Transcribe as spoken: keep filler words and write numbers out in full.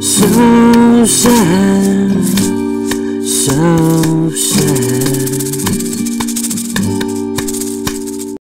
So sad, so sad.